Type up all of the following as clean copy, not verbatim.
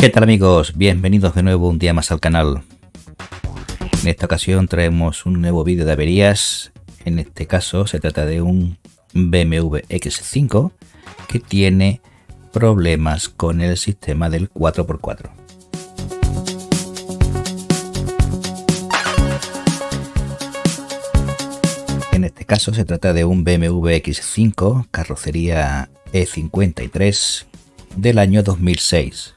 ¿Qué tal, amigos? Bienvenidos de nuevo un día más al canal. En esta ocasión traemos un nuevo vídeo de averías. En este caso se trata de un BMW X5 que tiene problemas con el sistema del 4x4. En este caso se trata de un BMW X5 carrocería E53 del año 2006.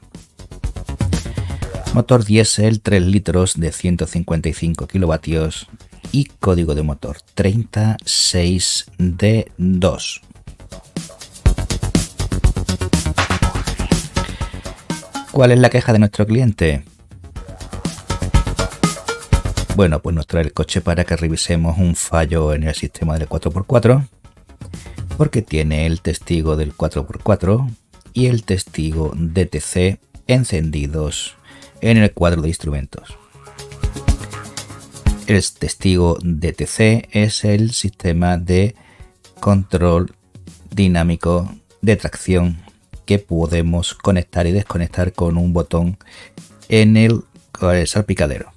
Motor diésel 3 litros de 155 kilovatios y código de motor 30 6D 2. ¿Cuál es la queja de nuestro cliente? Bueno, pues nos trae el coche para que revisemos un fallo en el sistema del 4x4, porque tiene el testigo del 4x4 y el testigo DTC encendidos en el cuadro de instrumentos. El testigo DTC es el sistema de control dinámico de tracción que podemos conectar y desconectar con un botón en el salpicadero.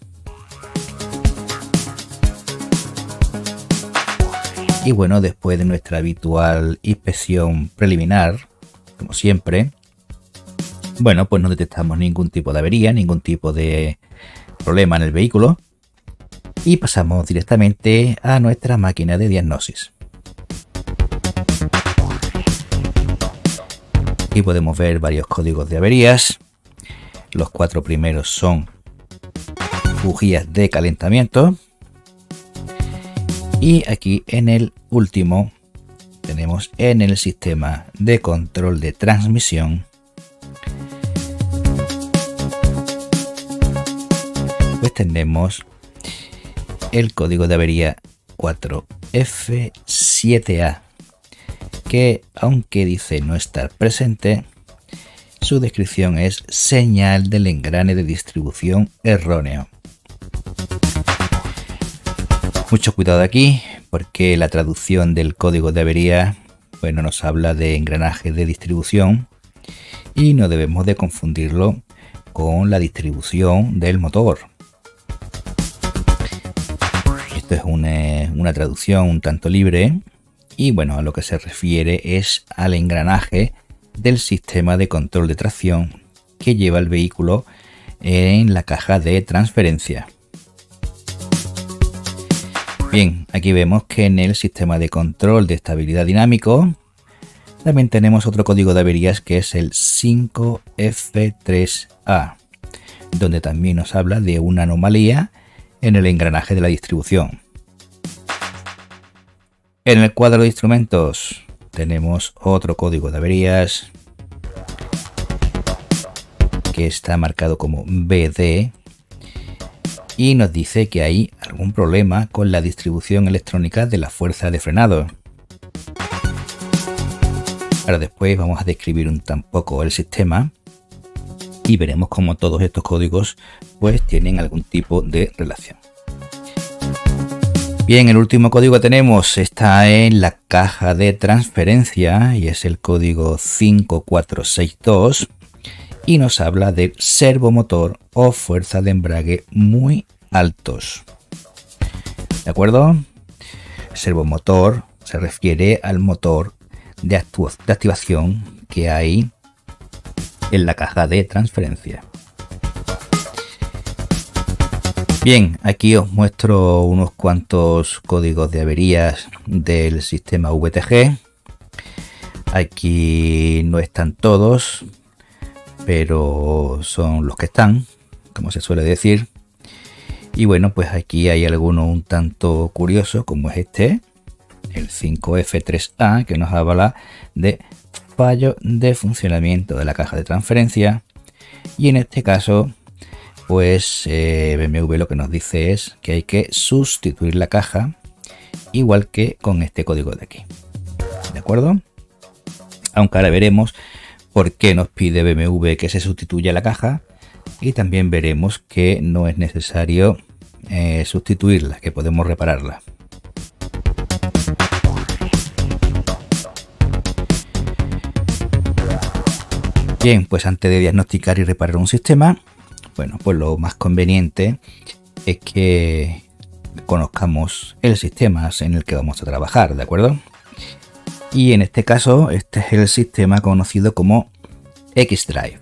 Y bueno, después de nuestra habitual inspección preliminar, como siempre, bueno, pues no detectamos ningún tipo de avería, ningún tipo de problema en el vehículo y pasamos directamente a nuestra máquina de diagnosis. Aquí podemos ver varios códigos de averías. Los cuatro primeros son bujías de calentamiento y aquí en el último tenemos en el sistema de control de transmisión, pues tenemos el código de avería 4F7A, que aunque dice no estar presente, su descripción es señal del engrane de distribución erróneo. Mucho cuidado aquí, porque la traducción del código de avería, bueno, nos habla de engranaje de distribución y no debemos de confundirlo con la distribución del motor. Esto es una traducción un tanto libre y bueno, a lo que se refiere es al engranaje del sistema de control de tracción que lleva el vehículo en la caja de transferencia. Bien, aquí vemos que en el sistema de control de estabilidad dinámico también tenemos otro código de averías que es el 5F3A, donde también nos habla de una anomalía en el engranaje de la distribución. En el cuadro de instrumentos tenemos otro código de averías que está marcado como BD y nos dice que hay algún problema con la distribución electrónica de la fuerza de frenado. Ahora después vamos a describir un poco el sistema y veremos cómo todos estos códigos pues tienen algún tipo de relación. Bien, el último código que tenemos está en la caja de transferencia y es el código 5462 y nos habla de servomotor o fuerza de embrague muy altos. ¿De acuerdo? Servomotor se refiere al motor de activación que hay en la caja de transferencia. Bien, aquí os muestro unos cuantos códigos de averías del sistema VTG. Aquí no están todos, pero son los que están, como se suele decir. Y bueno, pues aquí hay alguno un tanto curioso, como es este, el 5F3A, que nos habla de fallo de funcionamiento de la caja de transferencia. Y en este caso pues BMW lo que nos dice es que hay que sustituir la caja, igual que con este código de aquí, ¿de acuerdo? Aunque ahora veremos por qué nos pide BMW que se sustituya la caja y también veremos que no es necesario sustituirla, que podemos repararla. Bien, pues antes de diagnosticar y reparar un sistema, bueno, pues lo más conveniente es que conozcamos el sistema en el que vamos a trabajar, ¿de acuerdo? Y en este caso, este es el sistema conocido como xDrive.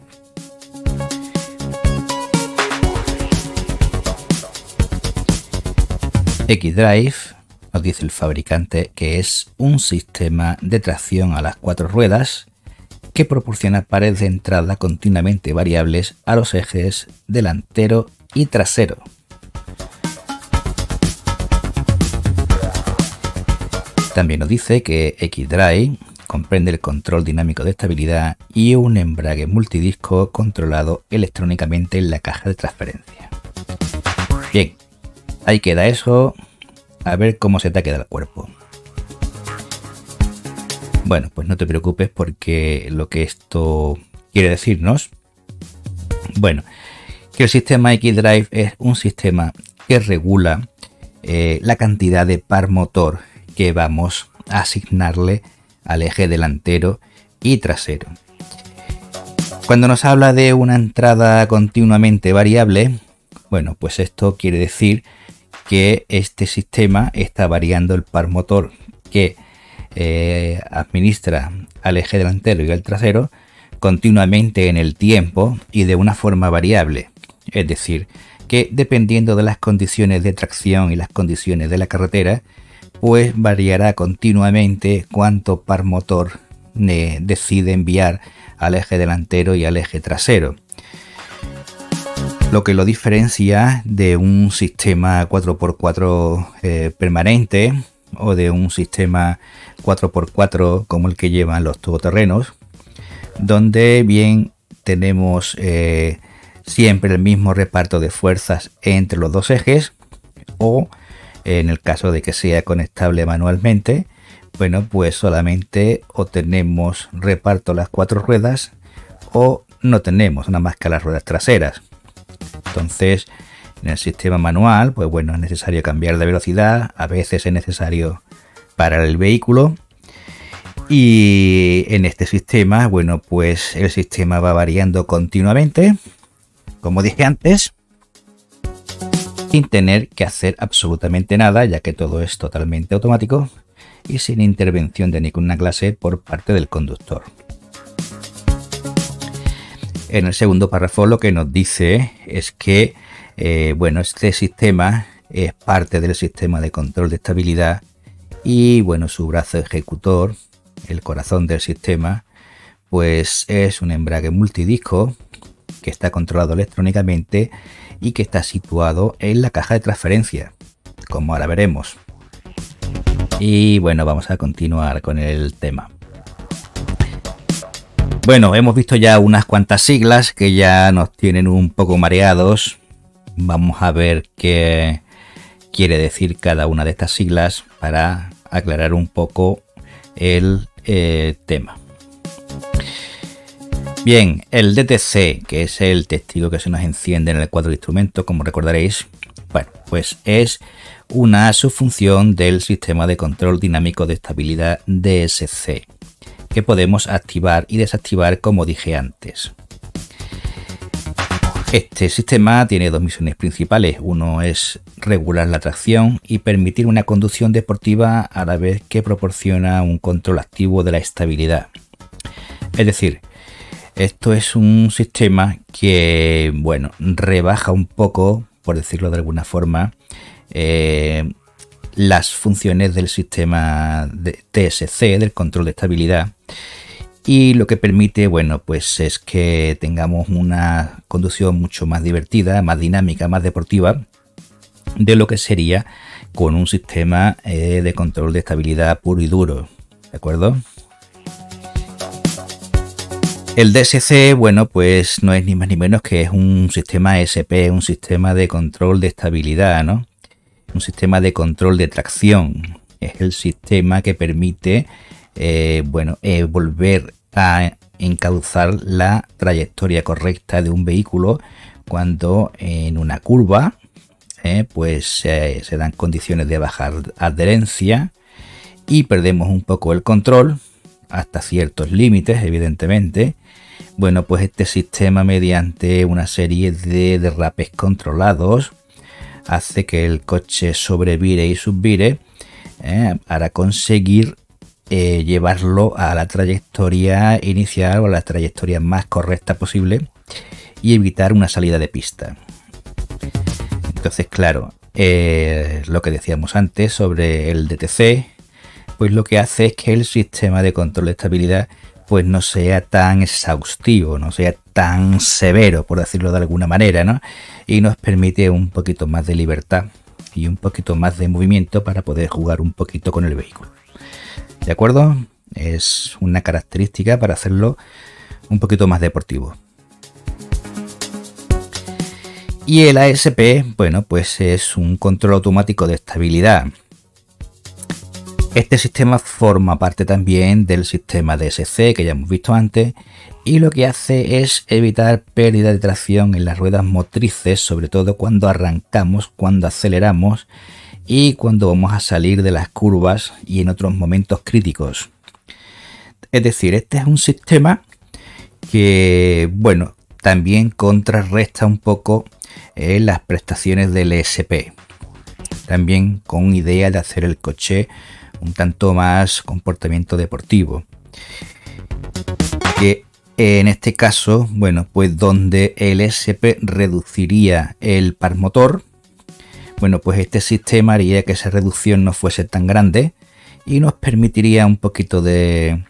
xDrive nos dice el fabricante que es un sistema de tracción a las cuatro ruedas que proporciona pares de entrada continuamente variables a los ejes delantero y trasero. También nos dice que xDrive comprende el control dinámico de estabilidad y un embrague multidisco controlado electrónicamente en la caja de transferencia. Bien, ahí queda eso. A ver cómo se te ha quedado el cuerpo. Bueno, pues no te preocupes porque lo que esto quiere decirnos, bueno, que el sistema xDrive es un sistema que regula la cantidad de par motor que vamos a asignarle al eje delantero y trasero. Cuando nos habla de una entrada continuamente variable, bueno, pues esto quiere decir que este sistema está variando el par motor que administra al eje delantero y al trasero continuamente en el tiempo y de una forma variable. Es decir, que dependiendo de las condiciones de tracción y las condiciones de la carretera, pues variará continuamente cuánto par motor decide enviar al eje delantero y al eje trasero, lo que lo diferencia de un sistema 4x4 permanente o de un sistema 4x4 como el que llevan los todoterrenos, donde bien tenemos siempre el mismo reparto de fuerzas entre los dos ejes, o en el caso de que sea conectable manualmente, bueno, pues solamente o tenemos reparto las cuatro ruedas o no tenemos nada más que las ruedas traseras. Entonces, en el sistema manual, pues bueno, es necesario cambiar de velocidad, a veces es necesario parar el vehículo, y en este sistema, bueno, pues el sistema va variando continuamente, como dije antes, sin tener que hacer absolutamente nada, ya que todo es totalmente automático y sin intervención de ninguna clase por parte del conductor. En el segundo párrafo lo que nos dice es que bueno, este sistema es parte del sistema de control de estabilidad y bueno, su brazo ejecutor, el corazón del sistema, pues es un embrague multidisco que está controlado electrónicamente y que está situado en la caja de transferencia, como ahora veremos. Y bueno, vamos a continuar con el tema. Bueno, hemos visto ya unas cuantas siglas que ya nos tienen un poco mareados. Vamos a ver qué quiere decir cada una de estas siglas para aclarar un poco el tema. Bien, el DTC, que es el testigo que se nos enciende en el cuadro de instrumentos, como recordaréis, bueno, pues es una subfunción del sistema de control dinámico de estabilidad DSC, que podemos activar y desactivar como dije antes. Este sistema tiene dos misiones principales. Uno es regular la tracción y permitir una conducción deportiva, a la vez que proporciona un control activo de la estabilidad. Es decir, esto es un sistema que, bueno, rebaja un poco, por decirlo de alguna forma, las funciones del sistema de TSC, del control de estabilidad, y lo que permite, bueno, pues es que tengamos una conducción mucho más divertida, más dinámica, más deportiva de lo que sería con un sistema de control de estabilidad puro y duro, ¿de acuerdo? El DSC, bueno, pues no es ni más ni menos que es un sistema ESP, un sistema de control de estabilidad, ¿no? Un sistema de control de tracción. Es el sistema que permite bueno, volver a encauzar la trayectoria correcta de un vehículo cuando en una curva pues se dan condiciones de baja adherencia y perdemos un poco el control hasta ciertos límites, evidentemente, Bueno, pues este sistema, mediante una serie de derrapes controlados, hace que el coche sobrevire y subvire para conseguir llevarlo a la trayectoria inicial o a la trayectoria más correcta posible y evitar una salida de pista. Entonces, claro, lo que decíamos antes sobre el DTC, pues lo que hace es que el sistema de control de estabilidad pues no sea tan exhaustivo, no sea tan severo, por decirlo de alguna manera, ¿no? Y nos permite un poquito más de libertad y un poquito más de movimiento para poder jugar un poquito con el vehículo. ¿De acuerdo? Es una característica para hacerlo un poquito más deportivo. Y el ASP, bueno, pues es un control automático de estabilidad. Este sistema forma parte también del sistema DSC que ya hemos visto antes, y lo que hace es evitar pérdida de tracción en las ruedas motrices, sobre todo cuando arrancamos, cuando aceleramos y cuando vamos a salir de las curvas y en otros momentos críticos. Es decir, este es un sistema que, bueno, también contrarresta un poco las prestaciones del ESP, también con idea de hacer el coche un tanto más comportamiento deportivo, que en este caso, bueno, pues donde el ESP reduciría el par motor, bueno, pues este sistema haría que esa reducción no fuese tan grande y nos permitiría un poquito de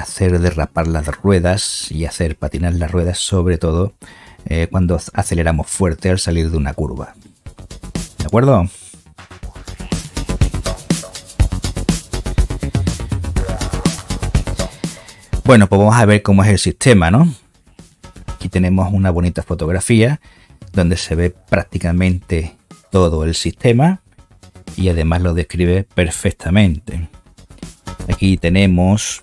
hacer derrapar las ruedas y hacer patinar las ruedas, sobre todo cuando aceleramos fuerte al salir de una curva. ¿De acuerdo? Bueno, pues vamos a ver cómo es el sistema, ¿no? Aquí tenemos una bonita fotografía donde se ve prácticamente todo el sistema y además lo describe perfectamente. Aquí tenemos,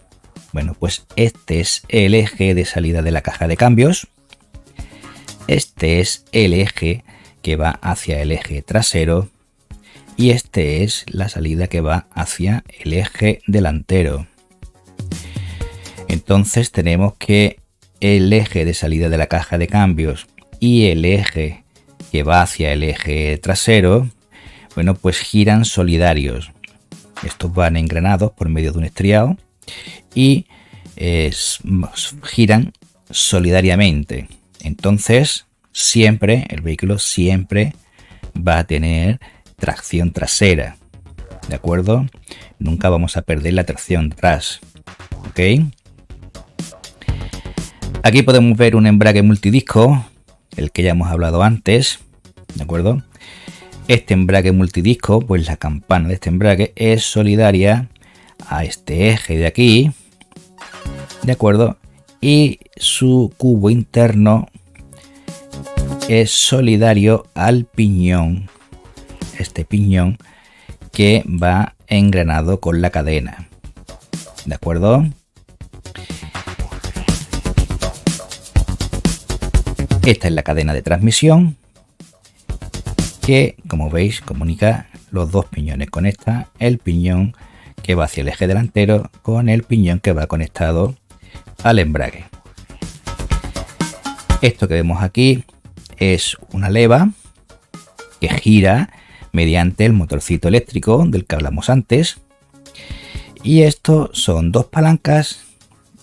bueno, pues este es el eje de salida de la caja de cambios. Este es el eje que va hacia el eje trasero y este es la salida que va hacia el eje delantero. Entonces tenemos que el eje de salida de la caja de cambios y el eje que va hacia el eje trasero, bueno, pues giran solidarios. Estos van engranados por medio de un estriado y giran solidariamente. Entonces siempre, el vehículo siempre va a tener tracción trasera, ¿de acuerdo? Nunca vamos a perder la tracción atrás, ¿ok? Aquí podemos ver un embrague multidisco, el que ya hemos hablado antes, ¿de acuerdo? Este embrague multidisco, pues la campana de este embrague es solidaria a este eje de aquí, ¿de acuerdo? Y su cubo interno es solidario al piñón, este piñón que va engranado con la cadena, ¿de acuerdo? Esta es la cadena de transmisión que, como veis, comunica los dos piñones. Conecta el piñón que va hacia el eje delantero con el piñón que va conectado al embrague. Esto que vemos aquí es una leva que gira mediante el motorcito eléctrico del que hablamos antes. Y esto son dos palancas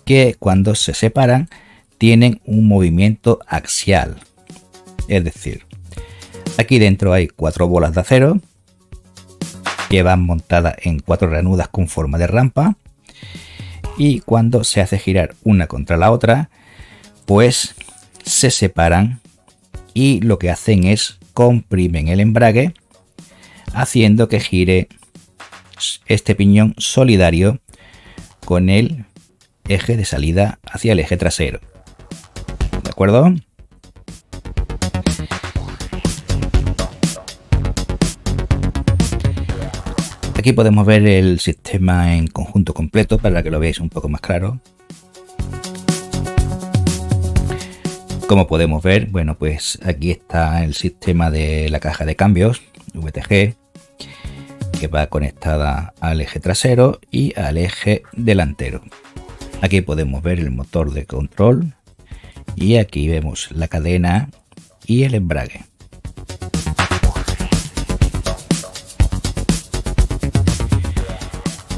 que cuando se separan tienen un movimiento axial, es decir, aquí dentro hay cuatro bolas de acero que van montadas en cuatro ranudas con forma de rampa y cuando se hace girar una contra la otra, pues se separan y lo que hacen es comprimen el embrague haciendo que gire este piñón solidario con el eje de salida hacia el eje trasero. ¿De acuerdo? Aquí podemos ver el sistema en conjunto completo para que lo veáis un poco más claro. Como podemos ver, bueno, pues aquí está el sistema de la caja de cambios VTG que va conectada al eje trasero y al eje delantero. Aquí podemos ver el motor de control y aquí vemos la cadena y el embrague.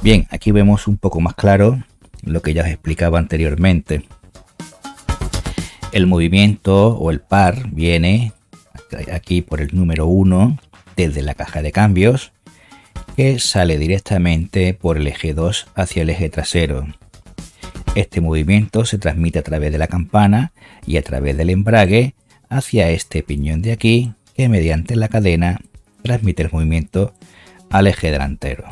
Bien, aquí vemos un poco más claro lo que ya os explicaba anteriormente. El movimiento o el par viene aquí por el número 1 desde la caja de cambios, que sale directamente por el eje 2 hacia el eje trasero. Este movimiento se transmite a través de la campana y a través del embrague hacia este piñón de aquí, que mediante la cadena transmite el movimiento al eje delantero.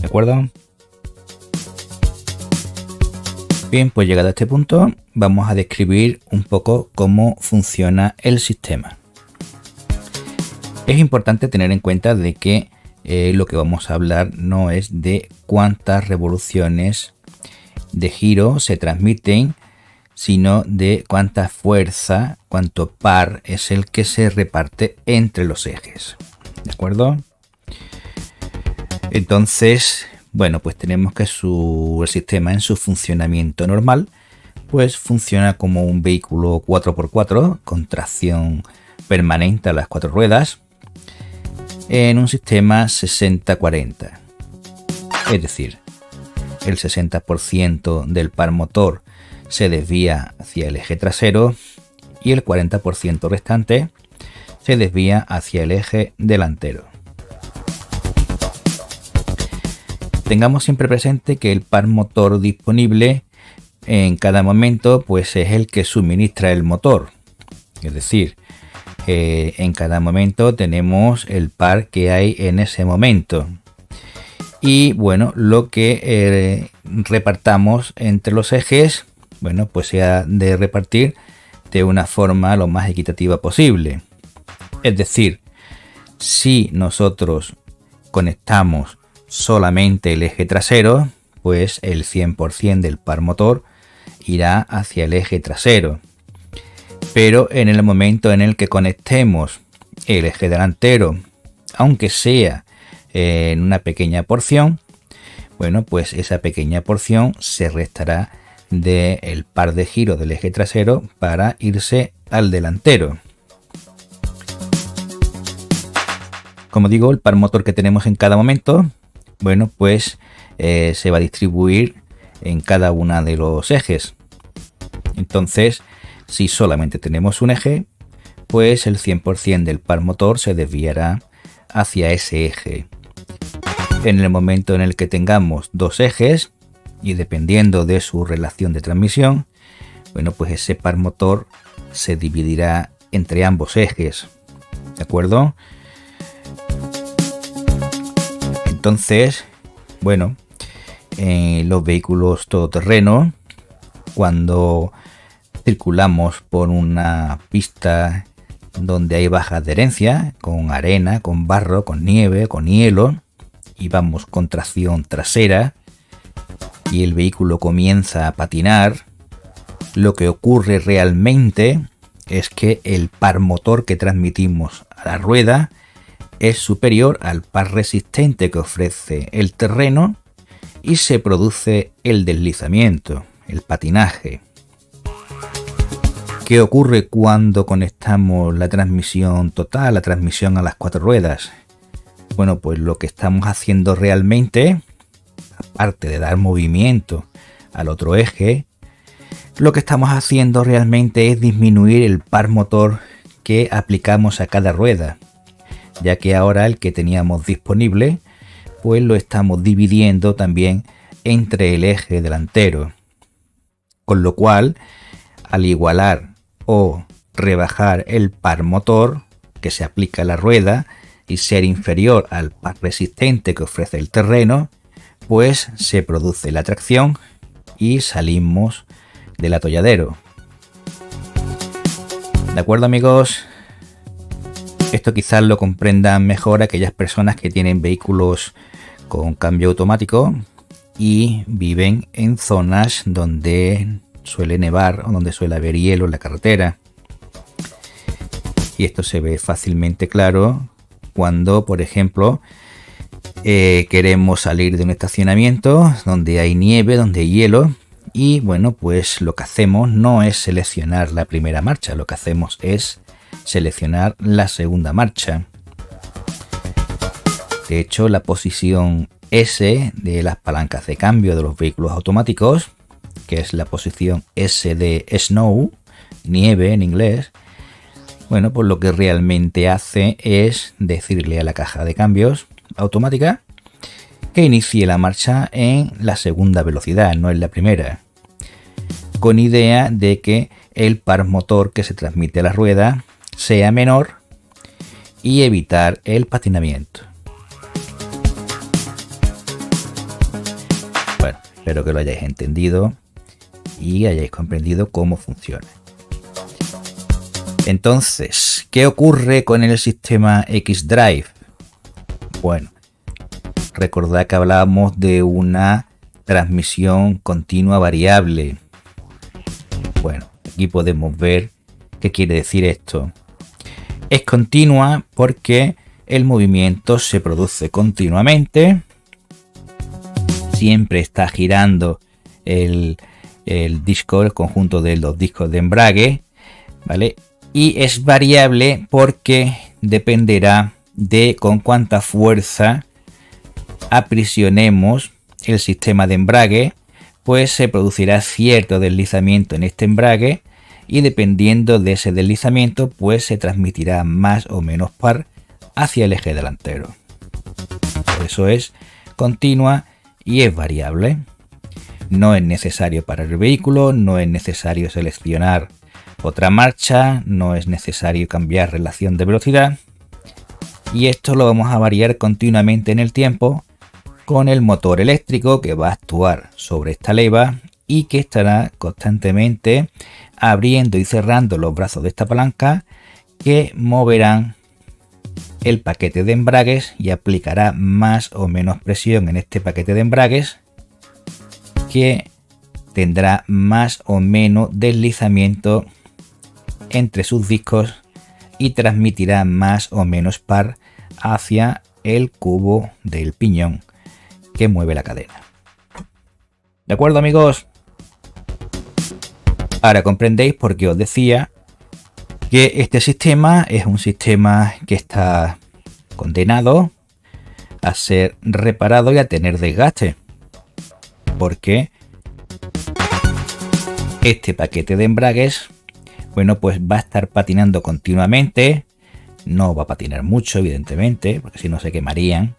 ¿De acuerdo? Bien, pues llegado a este punto vamos a describir un poco cómo funciona el sistema. Es importante tener en cuenta de que lo que vamos a hablar no es de cuántas revoluciones de giro se transmiten, sino de cuánta fuerza, cuánto par es el que se reparte entre los ejes. ¿De acuerdo? Entonces, bueno, pues tenemos que el sistema en su funcionamiento normal, pues funciona como un vehículo 4x4 con tracción permanente a las 4 ruedas, en un sistema 60-40, es decir, el 60% del par motor se desvía hacia el eje trasero y el 40% restante se desvía hacia el eje delantero. Tengamos siempre presente que el par motor disponible en cada momento pues es el que suministra el motor, es decir, en cada momento tenemos el par que hay en ese momento y bueno, lo que repartamos entre los ejes, bueno, pues se ha de repartir de una forma lo más equitativa posible. Es decir, si nosotros conectamos solamente el eje trasero, pues el 100% del par motor irá hacia el eje trasero. Pero en el momento en el que conectemos el eje delantero, aunque sea en una pequeña porción, bueno, pues esa pequeña porción se restará del par de giro del eje trasero para irse al delantero. Como digo, el par motor que tenemos en cada momento, bueno, pues se va a distribuir en cada uno de los ejes. Entonces, si solamente tenemos un eje, pues el 100% del par motor se desviará hacia ese eje. En el momento en el que tengamos dos ejes, y dependiendo de su relación de transmisión, bueno, pues ese par motor se dividirá entre ambos ejes. ¿De acuerdo? Entonces, bueno, los vehículos todoterreno, cuando circulamos por una pista donde hay baja adherencia, con arena, con barro, con nieve, con hielo, y vamos con tracción trasera y el vehículo comienza a patinar, lo que ocurre realmente es que el par motor que transmitimos a la rueda es superior al par resistente que ofrece el terreno y se produce el deslizamiento, el patinaje. ¿Qué ocurre cuando conectamos la transmisión total, la transmisión a las 4 ruedas? Bueno, pues lo que estamos haciendo realmente, aparte de dar movimiento al otro eje, lo que estamos haciendo realmente es disminuir el par motor que aplicamos a cada rueda, ya que ahora el que teníamos disponible, pues lo estamos dividiendo también entre el eje delantero, con lo cual, al igualar o rebajar el par motor que se aplica a la rueda y ser inferior al par resistente que ofrece el terreno, pues se produce la tracción y salimos del atolladero. ¿De acuerdo, amigos? Esto quizás lo comprendan mejor aquellas personas que tienen vehículos con cambio automático y viven en zonas donde suele nevar o donde suele haber hielo en la carretera. Y esto se ve fácilmente claro cuando, por ejemplo, Queremos salir de un estacionamiento donde hay nieve, donde hay hielo, y bueno, pues lo que hacemos no es seleccionar la primera marcha, lo que hacemos es seleccionar la segunda marcha. De hecho, la posición S de las palancas de cambio de los vehículos automáticos, que es la posición S de snow, nieve en inglés, bueno, pues lo que realmente hace es decirle a la caja de cambios automática que inicie la marcha en la segunda velocidad, no en la primera, con idea de que el par motor que se transmite a la rueda sea menor y evitar el patinamiento. Bueno, espero que lo hayáis entendido y hayáis comprendido cómo funciona. Entonces, ¿qué ocurre con el sistema xDrive? Bueno, recordad que hablábamos de una transmisión continua variable. Bueno, aquí podemos ver qué quiere decir esto. Es continua porque el movimiento se produce continuamente. Siempre está girando el disco, el conjunto de los discos de embrague, ¿vale? Y es variable porque dependerá de con cuánta fuerza aprisionemos el sistema de embrague, pues se producirá cierto deslizamiento en este embrague, y dependiendo de ese deslizamiento pues se transmitirá más o menos par hacia el eje delantero. Por eso es continua y es variable. No es necesario parar el vehículo, no es necesario seleccionar otra marcha, no es necesario cambiar relación de velocidad, y esto lo vamos a variar continuamente en el tiempo con el motor eléctrico que va a actuar sobre esta leva y que estará constantemente abriendo y cerrando los brazos de esta palanca, que moverán el paquete de embragues y aplicará más o menos presión en este paquete de embragues, que tendrá más o menos deslizamiento entre sus discos y transmitirá más o menos par hacia el cubo del piñón que mueve la cadena. ¿De acuerdo, amigos? Ahora comprendéis por qué os decía que este sistema es un sistema que está condenado a ser reparado y a tener desgaste, porque este paquete de embragues, bueno, pues va a estar patinando continuamente. No va a patinar mucho, evidentemente, porque si no se quemarían,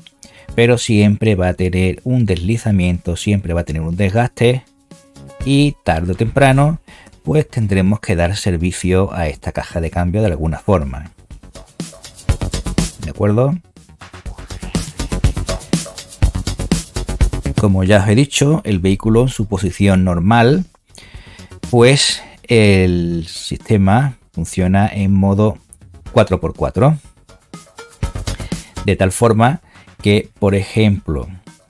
pero siempre va a tener un deslizamiento, siempre va a tener un desgaste, y tarde o temprano pues tendremos que dar servicio a esta caja de cambio de alguna forma. ¿De acuerdo? Como ya os he dicho, el vehículo en su posición normal, pues el sistema funciona en modo 4x4. De tal forma que, por ejemplo,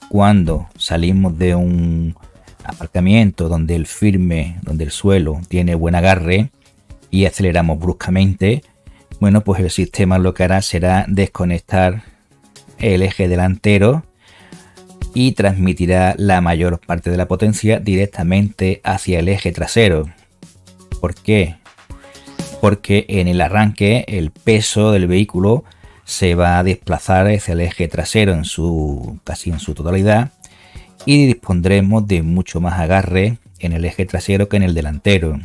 cuando salimos de un aparcamiento donde el firme, donde el suelo tiene buen agarre y aceleramos bruscamente, bueno, pues el sistema lo que hará será desconectar el eje delantero y transmitirá la mayor parte de la potencia directamente hacia el eje trasero. ¿Por qué? Porque en el arranque el peso del vehículo se va a desplazar hacia el eje trasero en su casi en su totalidad, y dispondremos de mucho más agarre en el eje trasero que en el delantero.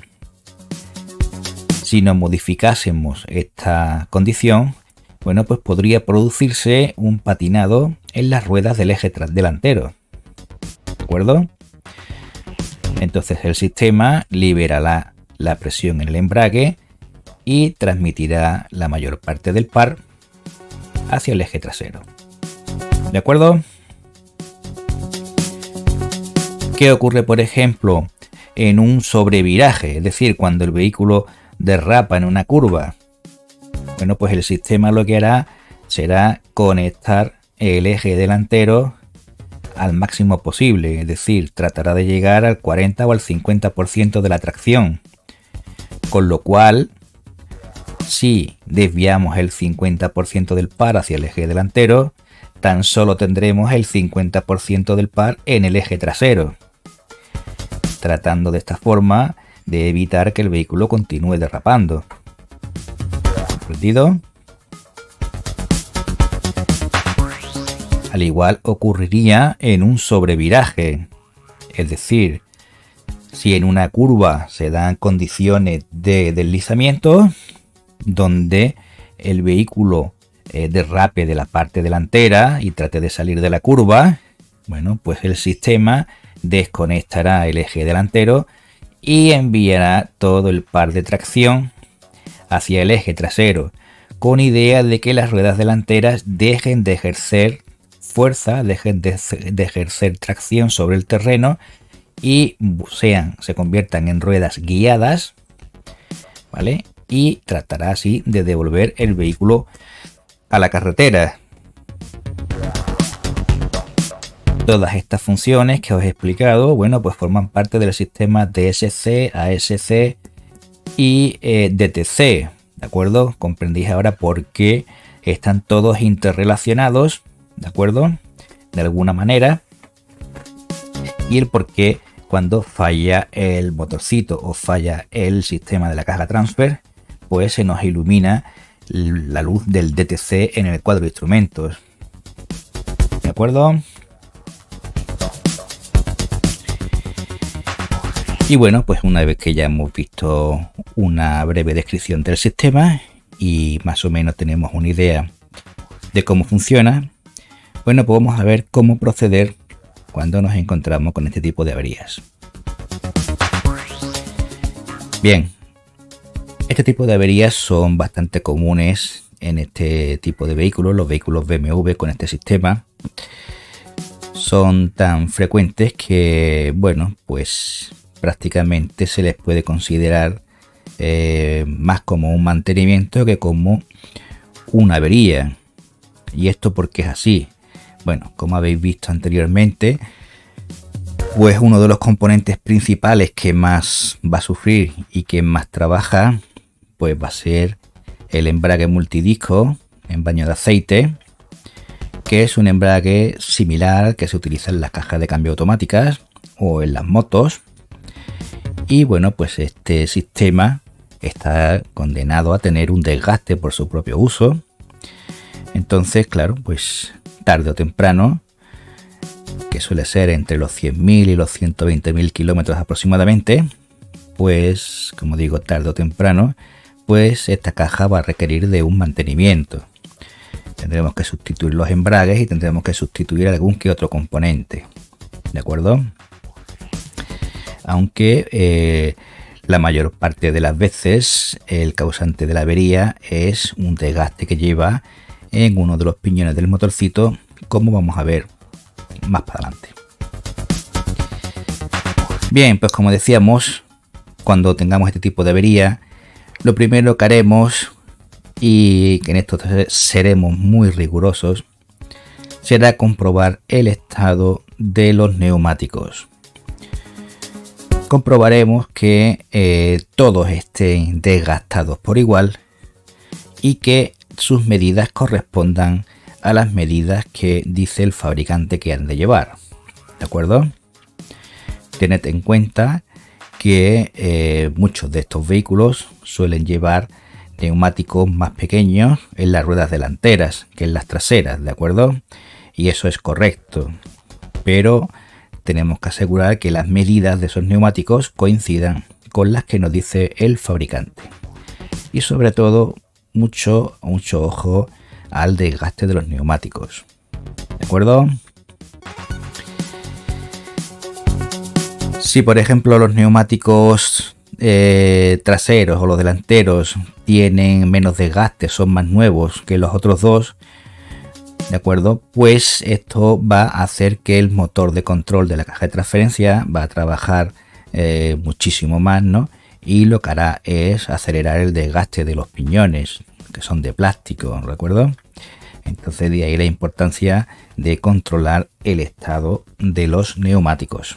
Si no modificásemos esta condición, bueno, pues podría producirse un patinado en las ruedas del eje delantero. ¿De acuerdo? Entonces el sistema liberará la presión en el embrague y transmitirá la mayor parte del par hacia el eje trasero. ¿De acuerdo? ¿Qué ocurre, por ejemplo, en un sobreviraje? Es decir, cuando el vehículo derrapa en una curva. Bueno, pues el sistema lo que hará será conectar el eje delantero al máximo posible. Es decir, tratará de llegar al 40 o al 50% de la tracción. Con lo cual, si desviamos el 50% del par hacia el eje delantero, tan solo tendremos el 50% del par en el eje trasero, tratando de esta forma de evitar que el vehículo continúe derrapando. ¿Comprendido? Al igual ocurriría en un sobreviraje, es decir, si en una curva se dan condiciones de deslizamiento donde el vehículo derrape de la parte delantera y trate de salir de la curva, bueno, pues el sistema desconectará el eje delantero y enviará todo el par de tracción hacia el eje trasero, con idea de que las ruedas delanteras dejen de ejercer fuerza, dejen de ejercer tracción sobre el terreno y se conviertan en ruedas guiadas, ¿vale? Y tratará así de devolver el vehículo a la carretera. Todas estas funciones que os he explicado, bueno, pues forman parte del sistema DSC, ASC y DTC, ¿de acuerdo? Comprendéis ahora por qué están todos interrelacionados, ¿de acuerdo? De alguna manera, y el por qué cuando falla el motorcito o falla el sistema de la caja transfer, pues se nos ilumina la luz del DTC en el cuadro de instrumentos, ¿de acuerdo? Y bueno, pues una vez que ya hemos visto una breve descripción del sistema y más o menos tenemos una idea de cómo funciona, bueno, pues vamos a ver cómo proceder cuando nos encontramos con este tipo de averías. Bien, este tipo de averías son bastante comunes en este tipo de vehículos. Los vehículos BMW con este sistema son tan frecuentes que, bueno, pues prácticamente se les puede considerar más como un mantenimiento que como una avería. ¿Y esto por qué es así? Bueno, como habéis visto anteriormente, pues uno de los componentes principales que más va a sufrir y que más trabaja, pues va a ser el embrague multidisco en baño de aceite, que es un embrague similar al que se utiliza en las cajas de cambio automáticas o en las motos. Y bueno, pues este sistema está condenado a tener un desgaste por su propio uso. Entonces, claro, pues tarde o temprano, que suele ser entre los 100.000 y los 120.000 kilómetros aproximadamente, pues como digo, tarde o temprano, pues esta caja va a requerir de un mantenimiento. Tendremos que sustituir los embragues y tendremos que sustituir algún que otro componente, ¿de acuerdo? Aunque la mayor parte de las veces el causante de la avería es un desgaste que lleva en uno de los piñones del motorcito, como vamos a ver más para adelante. Bien, pues como decíamos, cuando tengamos este tipo de avería, lo primero que haremos, y que en esto seremos muy rigurosos, será comprobar el estado de los neumáticos. Comprobaremos que todos estén desgastados por igual y que sus medidas correspondan a las medidas que dice el fabricante que han de llevar, ¿de acuerdo? Tened en cuenta que muchos de estos vehículos suelen llevar neumáticos más pequeños en las ruedas delanteras que en las traseras, ¿de acuerdo? Y eso es correcto, pero tenemos que asegurar que las medidas de esos neumáticos coincidan con las que nos dice el fabricante. Y sobre todo, mucho ojo al desgaste de los neumáticos, ¿de acuerdo? Si por ejemplo los neumáticos traseros o los delanteros tienen menos desgaste, son más nuevos que los otros dos, ¿de acuerdo? Pues esto va a hacer que el motor de control de la caja de transferencia va a trabajar muchísimo más, ¿no? Y lo que hará es acelerar el desgaste de los piñones, que son de plástico, ¿recuerdo? Entonces de ahí la importancia de controlar el estado de los neumáticos.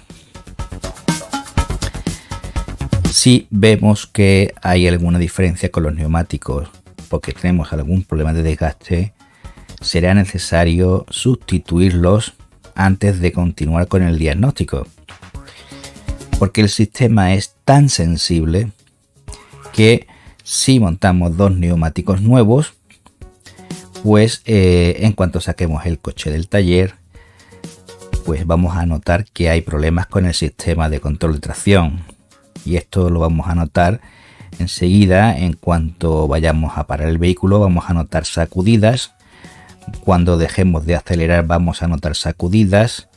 Si vemos que hay alguna diferencia con los neumáticos porque tenemos algún problema de desgaste, será necesario sustituirlos antes de continuar con el diagnóstico, porque el sistema es tan sensible que si montamos dos neumáticos nuevos, pues en cuanto saquemos el coche del taller, pues vamos a notar que hay problemas con el sistema de control de tracción, y esto lo vamos a notar enseguida. En cuanto vayamos a parar el vehículo vamos a notar sacudidas, cuando dejemos de acelerar vamos a notar sacudidas,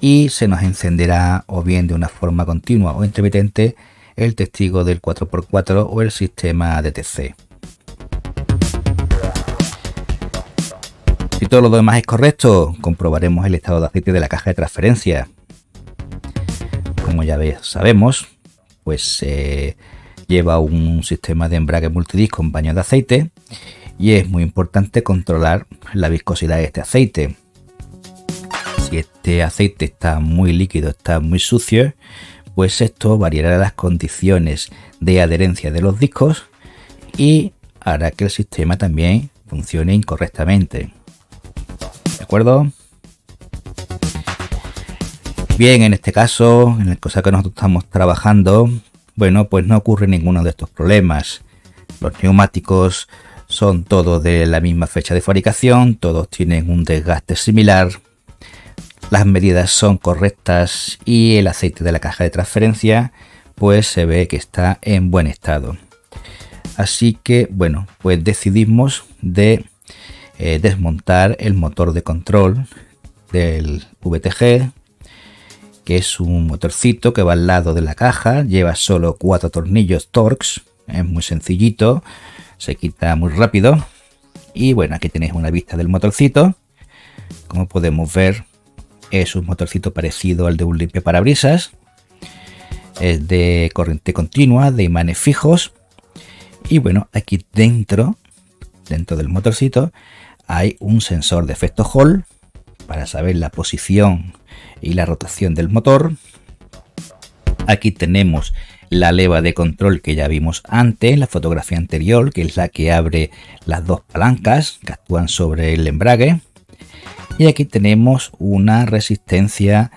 y se nos encenderá o bien de una forma continua o intermitente el testigo del 4x4 o el sistema DTC. Si todo lo demás es correcto, comprobaremos el estado de aceite de la caja de transferencia. Como ya sabemos, pues lleva un sistema de embrague multidisco en baño de aceite, y es muy importante controlar la viscosidad de este aceite. Si este aceite está muy líquido, está muy sucio, pues esto variará las condiciones de adherencia de los discos y hará que el sistema también funcione incorrectamente. ¿De acuerdo? Bien, en este caso, en el cosa que nosotros estamos trabajando, bueno, pues no ocurre ninguno de estos problemas. Los neumáticos son todos de la misma fecha de fabricación, todos tienen un desgaste similar, las medidas son correctas y el aceite de la caja de transferencia pues se ve que está en buen estado. Así que bueno, pues decidimos de desmontar el motor de control del VTG, que es un motorcito que va al lado de la caja, lleva solo 4 tornillos Torx, es muy sencillito, se quita muy rápido. Y bueno, aquí tenéis una vista del motorcito. Como podemos ver, es un motorcito parecido al de un limpiaparabrisas, es de corriente continua, de imanes fijos. Y bueno, aquí dentro del motorcito hay un sensor de efecto Hall para saber la posición y la rotación del motor. Aquí tenemos la leva de control que ya vimos antes en la fotografía anterior, que es la que abre las dos palancas que actúan sobre el embrague. Y aquí tenemos una resistencia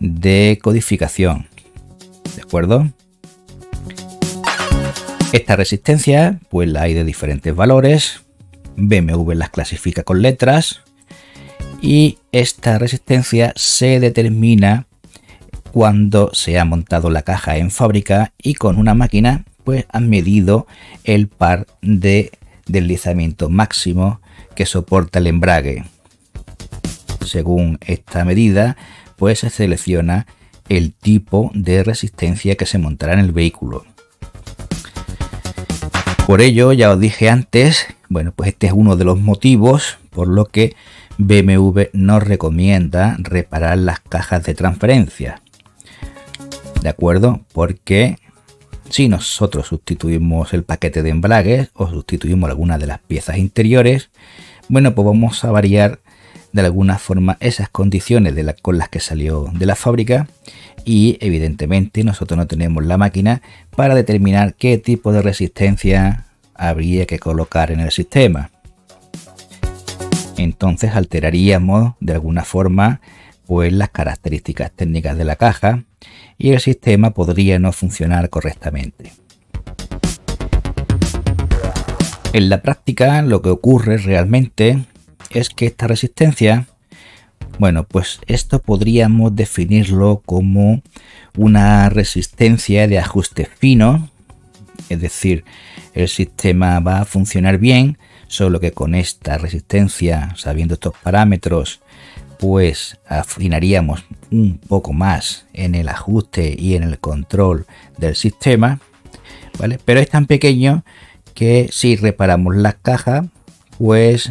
de codificación, ¿de acuerdo? Esta resistencia pues la hay de diferentes valores, BMW las clasifica con letras, y esta resistencia se determina cuando se ha montado la caja en fábrica y con una máquina pues han medido el par de deslizamiento máximo que soporta el embrague. Según esta medida pues se selecciona el tipo de resistencia que se montará en el vehículo. Por ello, ya os dije antes, bueno, pues este es uno de los motivos por lo que BMW nos recomienda reparar las cajas de transferencia. ¿De acuerdo? Porque si nosotros sustituimos el paquete de embragues o sustituimos alguna de las piezas interiores, bueno, pues vamos a variar de alguna forma esas condiciones con las que salió de la fábrica, y evidentemente nosotros no tenemos la máquina para determinar qué tipo de resistencia habría que colocar en el sistema. Entonces alteraríamos de alguna forma pues las características técnicas de la caja y el sistema podría no funcionar correctamente. En la práctica lo que ocurre realmente es que esta resistencia, bueno, pues esto podríamos definirlo como una resistencia de ajuste fino, es decir, el sistema va a funcionar bien, solo que con esta resistencia, sabiendo estos parámetros, pues afinaríamos un poco más en el ajuste y en el control del sistema, ¿vale? Pero es tan pequeño que si reparamos la caja, pues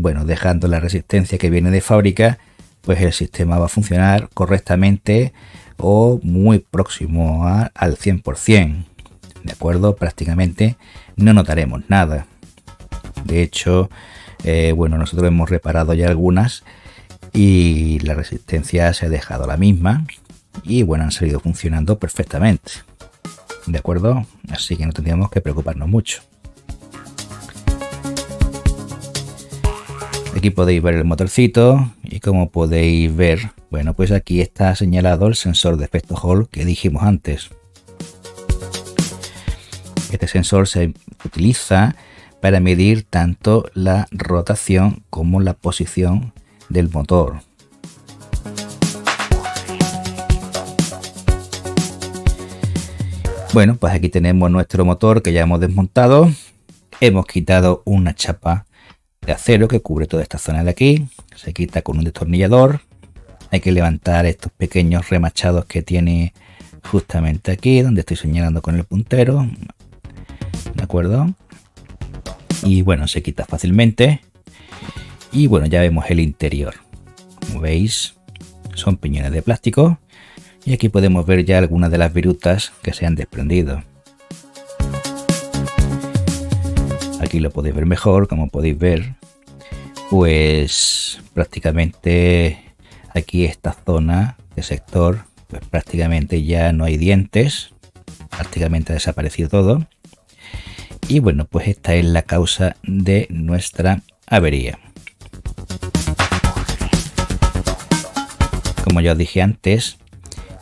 bueno, dejando la resistencia que viene de fábrica, pues el sistema va a funcionar correctamente o muy próximo al 100%, ¿de acuerdo? Prácticamente no notaremos nada. De hecho, bueno, nosotros hemos reparado ya algunas y la resistencia se ha dejado la misma y bueno, han salido funcionando perfectamente, ¿de acuerdo? Así que no tendríamos que preocuparnos mucho. Aquí podéis ver el motorcito y como podéis ver, bueno, pues aquí está señalado el sensor de efecto Hall que dijimos antes. Este sensor se utiliza para medir tanto la rotación como la posición del motor. Bueno, pues aquí tenemos nuestro motor que ya hemos desmontado. Hemos quitado una chapa de acero que cubre toda esta zona de aquí. Se quita con un destornillador. Hay que levantar estos pequeños remachados que tiene justamente aquí, donde estoy señalando con el puntero. ¿De acuerdo? Y bueno, se quita fácilmente. Y bueno, ya vemos el interior. Como veis, son piñones de plástico. Y aquí podemos ver ya algunas de las virutas que se han desprendido. Aquí lo podéis ver mejor, como podéis ver. Pues prácticamente aquí esta zona de sector, pues prácticamente ya no hay dientes. Prácticamente ha desaparecido todo. Y bueno, pues esta es la causa de nuestra avería. Como ya os dije antes,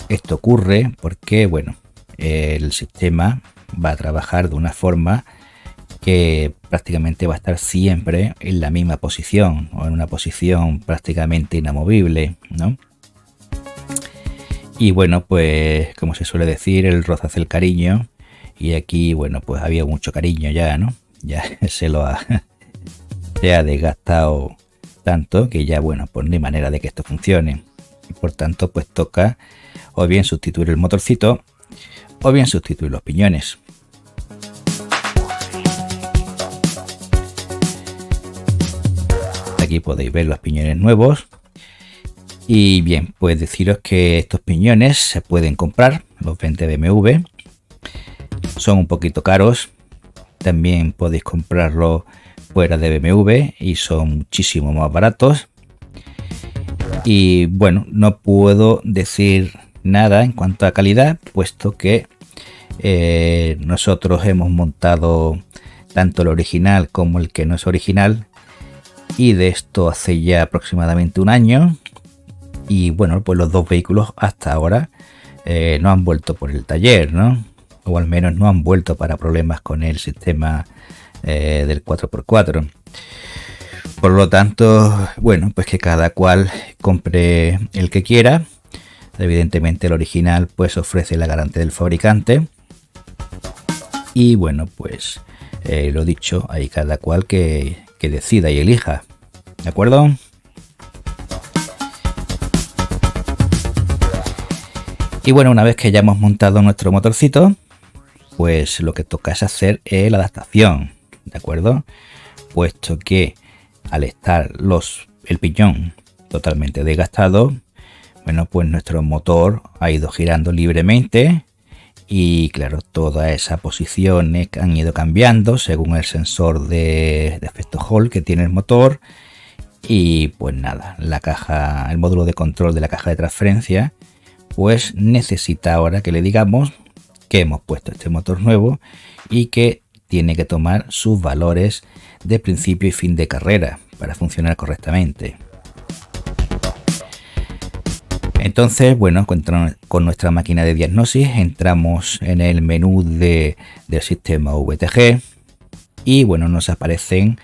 esto ocurre porque, bueno, el sistema va a trabajar de una forma que prácticamente va a estar siempre en la misma posición o en una posición prácticamente inamovible, ¿no? Y bueno, pues como se suele decir, el roce hace el cariño, y aquí, bueno, pues había mucho cariño ya, ¿no? Ya se ha desgastado tanto que ya, bueno, pues no hay manera de que esto funcione. Por tanto, pues toca o bien sustituir el motorcito o bien sustituir los piñones. Aquí podéis ver los piñones nuevos. Y bien, pues deciros que estos piñones se pueden comprar, los vende BMW. Son un poquito caros. También podéis comprarlo fuera de BMW y son muchísimo más baratos. Y bueno, no puedo decir nada en cuanto a calidad, puesto que nosotros hemos montado tanto el original como el que no es original, y de esto hace ya aproximadamente un año. Y bueno, pues los dos vehículos hasta ahora no han vuelto por el taller, ¿no? O al menos no han vuelto para problemas con el sistema del 4x4. Por lo tanto, bueno, pues que cada cual compre el que quiera. Evidentemente el original pues ofrece la garantía del fabricante. Y bueno, pues lo dicho, hay cada cual que decida y elija. ¿De acuerdo? Y bueno, una vez que ya hemos montado nuestro motorcito, pues lo que toca es hacer la adaptación. ¿De acuerdo? Puesto que al estar el piñón totalmente desgastado, bueno, pues nuestro motor ha ido girando libremente y claro, todas esas posiciones han ido cambiando según el sensor de efecto Hall que tiene el motor. Y pues nada, la caja, el módulo de control de la caja de transferencia pues necesita ahora que le digamos que hemos puesto este motor nuevo y que tiene que tomar sus valores de principio y fin de carrera para funcionar correctamente. Entonces, bueno, con nuestra máquina de diagnosis entramos en el menú del sistema VTG y bueno, nos aparecen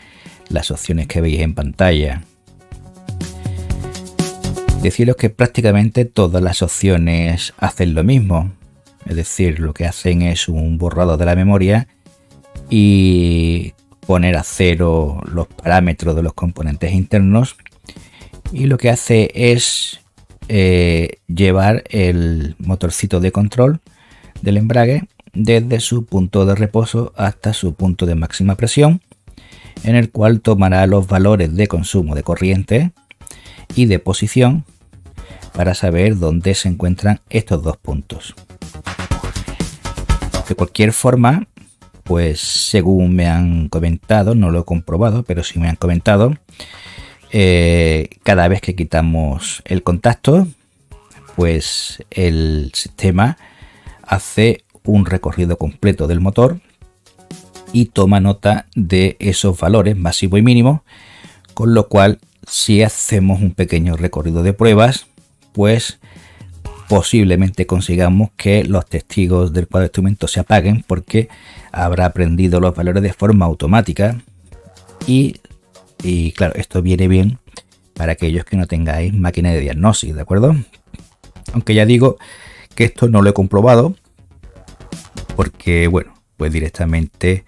las opciones que veis en pantalla. Deciros que prácticamente todas las opciones hacen lo mismo, es decir, lo que hacen es un borrado de la memoria y poner a cero los parámetros de los componentes internos, y lo que hace es llevar el motorcito de control del embrague desde su punto de reposo hasta su punto de máxima presión, en el cual tomará los valores de consumo de corriente y de posición para saber dónde se encuentran estos dos puntos. De cualquier forma, pues según me han comentado, no lo he comprobado, pero sí me han comentado, cada vez que quitamos el contacto, pues el sistema hace un recorrido completo del motor y toma nota de esos valores máximo y mínimo, con lo cual si hacemos un pequeño recorrido de pruebas, pues posiblemente consigamos que los testigos del cuadro de instrumento se apaguen porque habrá aprendido los valores de forma automática y claro, esto viene bien para aquellos que no tengáis máquina de diagnóstico, ¿de acuerdo? Aunque ya digo que esto no lo he comprobado porque, bueno, pues directamente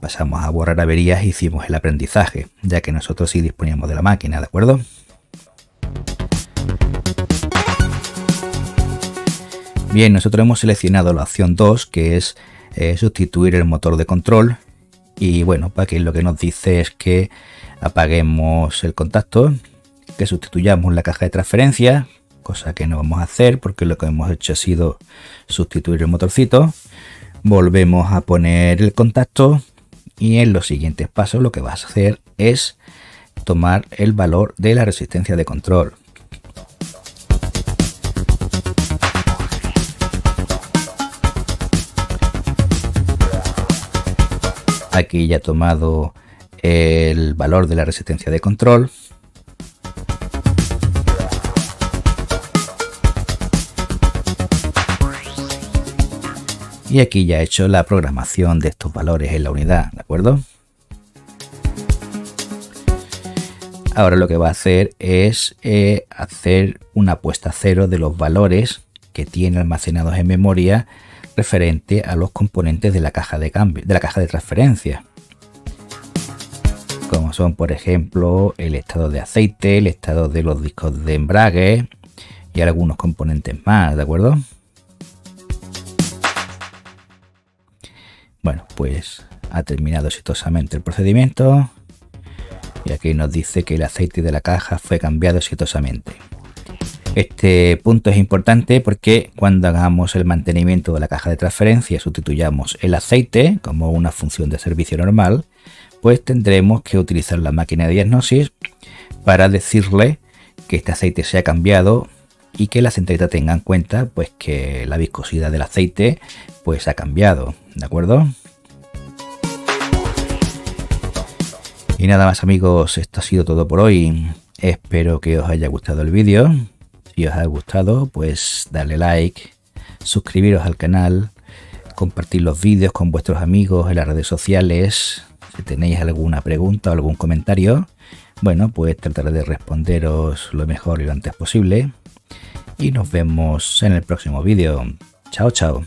pasamos a borrar averías e hicimos el aprendizaje, ya que nosotros sí disponíamos de la máquina, ¿de acuerdo? Bien, nosotros hemos seleccionado la opción 2, que es sustituir el motor de control. Y bueno, aquí lo que nos dice es que apaguemos el contacto, que sustituyamos la caja de transferencia, cosa que no vamos a hacer porque lo que hemos hecho ha sido sustituir el motorcito. Volvemos a poner el contacto y en los siguientes pasos lo que vas a hacer es tomar el valor de la resistencia de control. Aquí ya he tomado el valor de la resistencia de control. Y aquí ya he hecho la programación de estos valores en la unidad, ¿de acuerdo? Ahora lo que va a hacer es hacer una puesta a cero de los valores que tiene almacenados en memoria referente a los componentes de la caja de cambio, de la caja de transferencia, como son por ejemplo el estado de aceite, el estado de los discos de embrague y algunos componentes más, ¿de acuerdo? Bueno, pues ha terminado exitosamente el procedimiento y aquí nos dice que el aceite de la caja fue cambiado exitosamente. Este punto es importante porque cuando hagamos el mantenimiento de la caja de transferencia, sustituyamos el aceite como una función de servicio normal, pues tendremos que utilizar la máquina de diagnosis para decirle que este aceite se ha cambiado y que la centralita tenga en cuenta pues que la viscosidad del aceite pues ha cambiado, ¿de acuerdo? Y nada más, amigos, esto ha sido todo por hoy. Espero que os haya gustado el vídeo. Si os ha gustado, pues darle like, suscribiros al canal, compartir los vídeos con vuestros amigos en las redes sociales. Si tenéis alguna pregunta o algún comentario, bueno, pues trataré de responderos lo mejor y lo antes posible. Y nos vemos en el próximo vídeo. Chao, chao.